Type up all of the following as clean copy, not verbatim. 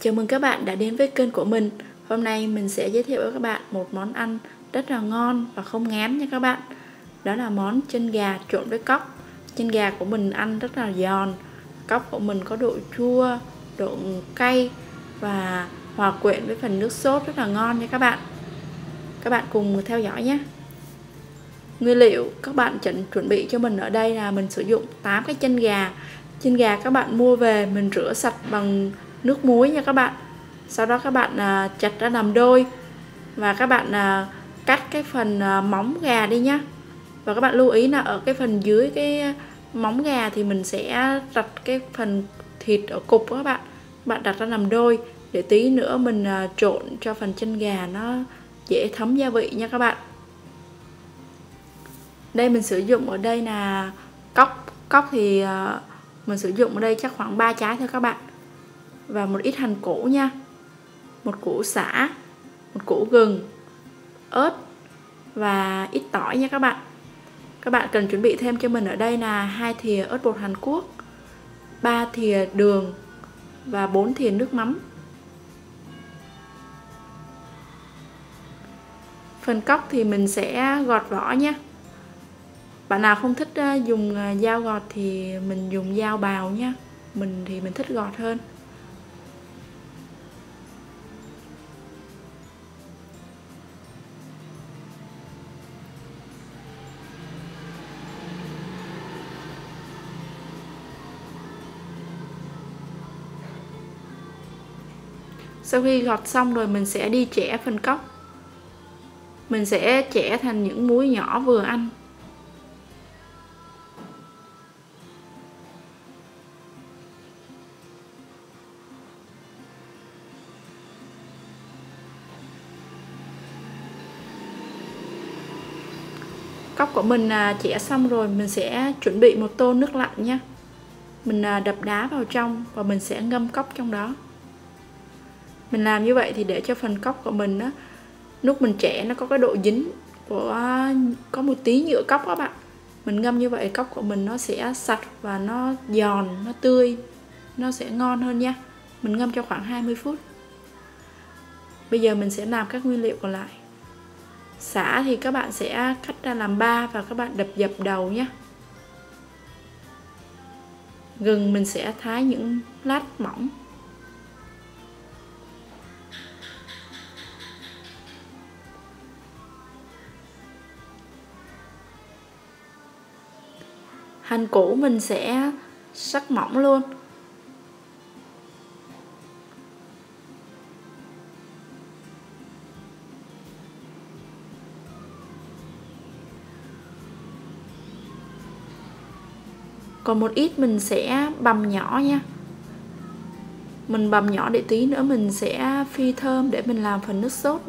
Chào mừng các bạn đã đến với kênh của mình. Hôm nay mình sẽ giới thiệu với các bạn một món ăn rất là ngon và không ngán nha các bạn. Đó là món chân gà trộn với cóc. Chân gà của mình ăn rất là giòn. Cóc của mình có độ chua, độ cay và hòa quyện với phần nước sốt rất là ngon nha các bạn. Các bạn cùng theo dõi nhé. Nguyên liệu các bạn chuẩn bị cho mình ở đây là mình sử dụng 8 cái chân gà. Chân gà các bạn mua về mình rửa sạch bằng nước muối nha các bạn. Sau đó các bạn chặt ra làm đôi và các bạn cắt cái phần móng gà đi nhá. Và các bạn lưu ý là ở cái phần dưới cái móng gà thì mình sẽ đặt cái phần thịt ở cục đó các bạn. Các bạn đặt ra làm đôi để tí nữa mình trộn cho phần chân gà nó dễ thấm gia vị nha các bạn. Đây mình sử dụng ở đây là cóc thì mình sử dụng ở đây chắc khoảng 3 trái thôi các bạn. Và một ít hành củ nha, một củ sả, một củ gừng, ớt và ít tỏi nha các bạn. Các bạn cần chuẩn bị thêm cho mình ở đây là 2 thìa ớt bột Hàn Quốc, 3 thìa đường và 4 thìa nước mắm. Phần cóc thì mình sẽ gọt vỏ nha. Bạn nào không thích dùng dao gọt thì mình dùng dao bào nha. Mình thì mình thích gọt hơn. Sau khi gọt xong rồi mình sẽ đi chẻ phần cóc. Mình sẽ chẻ thành những múi nhỏ vừa ăn. Cóc của mình chẻ xong rồi mình sẽ chuẩn bị một tô nước lạnh nhé. Mình đập đá vào trong và mình sẽ ngâm cóc trong đó. Mình làm như vậy thì để cho phần cóc của mình đó, lúc mình chẻ nó có cái độ dính của có một tí nhựa cóc các bạn. Mình ngâm như vậy cóc của mình nó sẽ sạch và nó giòn, nó tươi, nó sẽ ngon hơn nha. Mình ngâm cho khoảng 20 phút. Bây giờ mình sẽ làm các nguyên liệu còn lại. Sả thì các bạn sẽ cắt ra làm 3 và các bạn đập dập đầu nhé. Gừng mình sẽ thái những lát mỏng. Hành củ mình sẽ sắc mỏng luôn. Còn một ít mình sẽ bằm nhỏ nha. Mình bằm nhỏ để tí nữa mình sẽ phi thơm để mình làm phần nước sốt.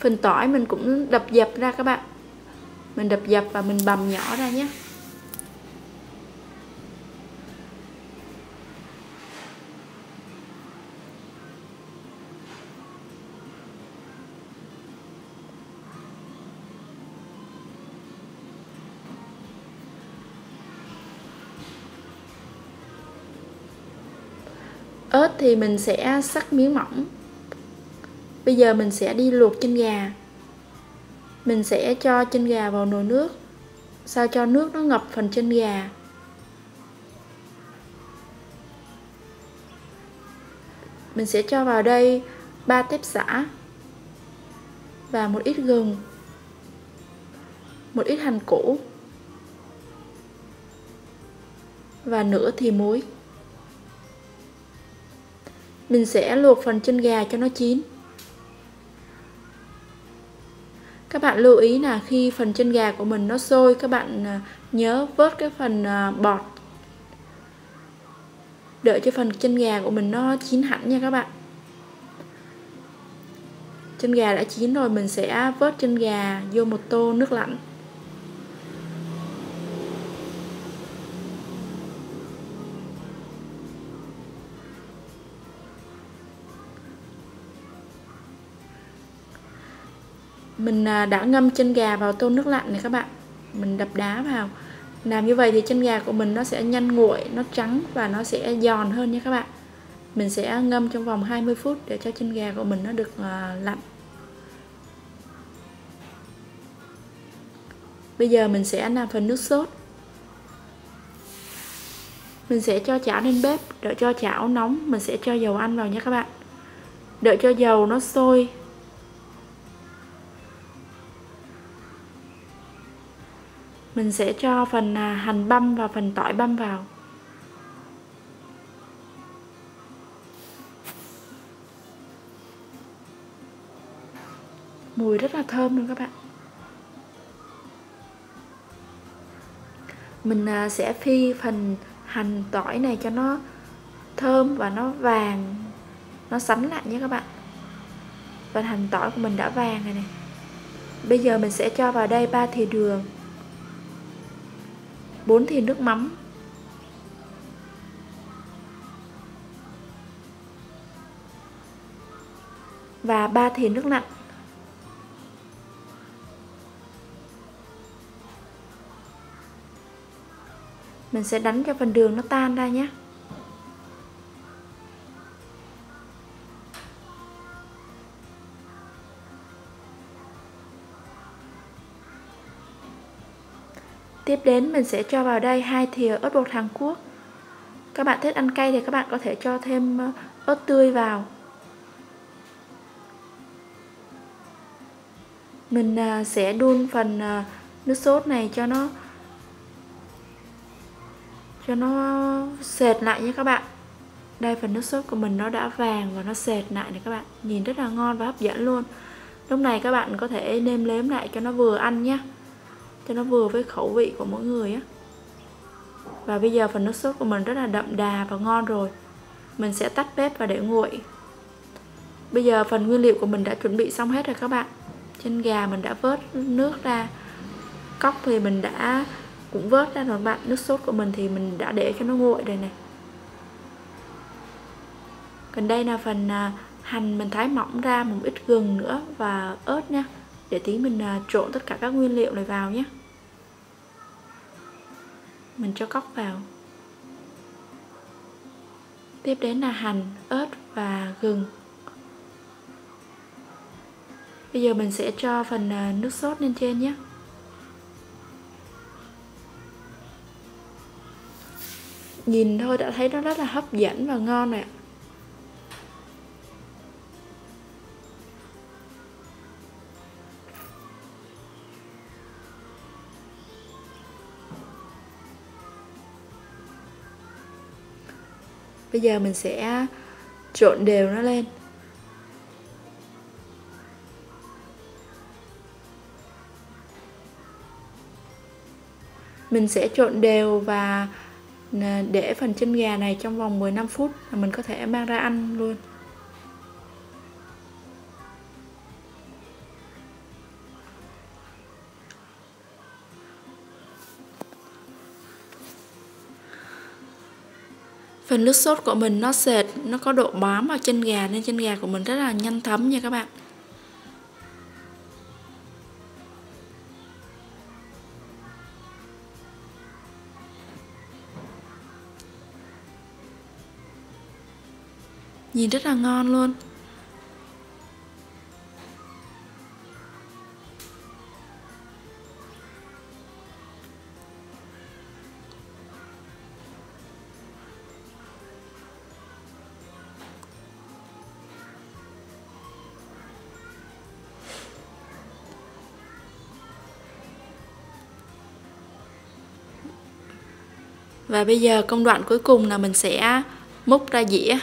Phần tỏi mình cũng đập dập ra các bạn. Mình đập dập và mình bằm nhỏ ra nhé. Ớt thì mình sẽ sắc miếng mỏng. Bây giờ mình sẽ đi luộc chân gà. Mình sẽ cho chân gà vào nồi nước, sao cho nước nó ngập phần chân gà. Mình sẽ cho vào đây 3 tép sả và một ít gừng, một ít hành củ và nửa thìa muối. Mình sẽ luộc phần chân gà cho nó chín. Các bạn lưu ý là khi phần chân gà của mình nó sôi, các bạn nhớ vớt cái phần bọt. Đợi cho phần chân gà của mình nó chín hẳn nha các bạn. Chân gà đã chín rồi, mình sẽ vớt chân gà vô một tô nước lạnh. Mình đã ngâm chân gà vào tô nước lạnh này các bạn. Mình đập đá vào. Làm như vậy thì chân gà của mình nó sẽ nhanh nguội, nó trắng và nó sẽ giòn hơn nha các bạn. Mình sẽ ngâm trong vòng 20 phút để cho chân gà của mình nó được lạnh. Bây giờ mình sẽ làm phần nước sốt. Mình sẽ cho chảo lên bếp, đợi cho chảo nóng mình sẽ cho dầu ăn vào nha các bạn. Đợi cho dầu nó sôi. Mình sẽ cho phần hành băm và phần tỏi băm vào. Mùi rất là thơm luôn các bạn. Mình sẽ phi phần hành tỏi này cho nó thơm và nó vàng, nó sánh lại nha các bạn. Phần hành tỏi của mình đã vàng rồi này. Bây giờ mình sẽ cho vào đây 3 thìa đường, 4 thìa nước mắm, 3 thìa nước lạnh. Mình sẽ đánh cho phần đường nó tan ra nhé. Tiếp đến mình sẽ cho vào đây 2 thìa ớt bột Hàn Quốc. Các bạn thích ăn cay thì các bạn có thể cho thêm ớt tươi vào. Mình sẽ đun phần nước sốt này cho nó sệt lại nha các bạn. Đây, phần nước sốt của mình nó đã vàng và nó sệt lại này các bạn. Nhìn rất là ngon và hấp dẫn luôn. Lúc này các bạn có thể nêm nếm lại cho nó vừa ăn nhé, cho nó vừa với khẩu vị của mỗi người á. Và bây giờ phần nước sốt của mình rất là đậm đà và ngon rồi. Mình sẽ tắt bếp và để nguội. Bây giờ phần nguyên liệu của mình đã chuẩn bị xong hết rồi các bạn. Chân gà mình đã vớt nước ra, cóc thì mình đã cũng vớt ra rồi các bạn. Nước sốt của mình thì mình đã để cho nó nguội rồi này. Còn đây là phần hành mình thái mỏng ra, một ít gừng nữa và ớt nha. Để tí mình trộn tất cả các nguyên liệu này vào nhé. Mình cho cóc vào. Tiếp đến là hành, ớt và gừng. Bây giờ mình sẽ cho phần nước sốt lên trên nhé. Nhìn thôi đã thấy nó rất là hấp dẫn và ngon rồi ạ. Bây giờ mình sẽ trộn đều nó lên. Mình sẽ trộn đều và để phần chân gà này trong vòng 15 phút là mình có thể mang ra ăn luôn. Phần nước sốt của mình nó sệt, nó có độ bám vào chân gà nên chân gà của mình rất là nhanh thấm nha các bạn. Nhìn rất là ngon luôn. Và bây giờ công đoạn cuối cùng là mình sẽ múc ra dĩa.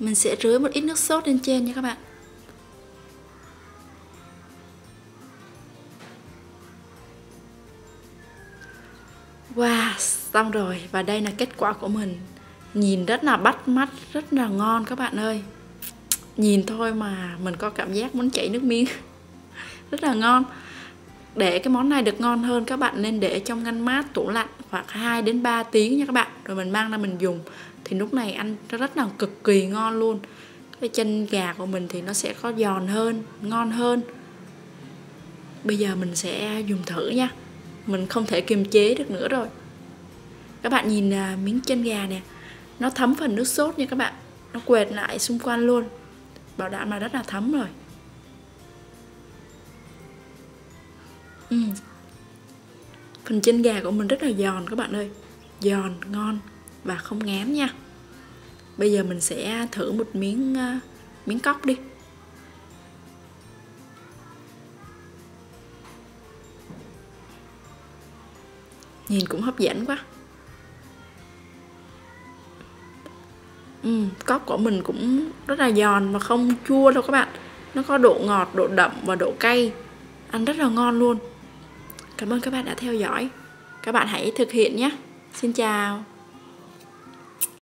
Mình sẽ rưới một ít nước sốt lên trên nha các bạn. Wow, xong rồi. Và đây là kết quả của mình. Nhìn rất là bắt mắt, rất là ngon các bạn ơi. Nhìn thôi mà mình có cảm giác muốn chảy nước miếng. Rất là ngon. Để cái món này được ngon hơn, các bạn nên để trong ngăn mát tủ lạnh khoảng 2 đến 3 tiếng nha các bạn. Rồi mình mang ra mình dùng. Thì lúc này ăn rất là cực kỳ ngon luôn. Cái chân gà của mình thì nó sẽ có giòn hơn, ngon hơn. Bây giờ mình sẽ dùng thử nha. Mình không thể kiềm chế được nữa rồi. Các bạn nhìn miếng chân gà nè, nó thấm phần nước sốt nha các bạn. Nó quệt lại xung quanh luôn. Bảo đảm là rất là thấm rồi. Phần chân gà của mình rất là giòn các bạn ơi. Giòn, ngon và không ngán nha. Bây giờ mình sẽ thử một miếng cóc đi. Nhìn cũng hấp dẫn quá. Cóc của mình cũng rất là giòn và không chua đâu các bạn. Nó có độ ngọt, độ đậm và độ cay. Ăn rất là ngon luôn. Cảm ơn các bạn đã theo dõi. Các bạn hãy thực hiện nhé. Xin chào.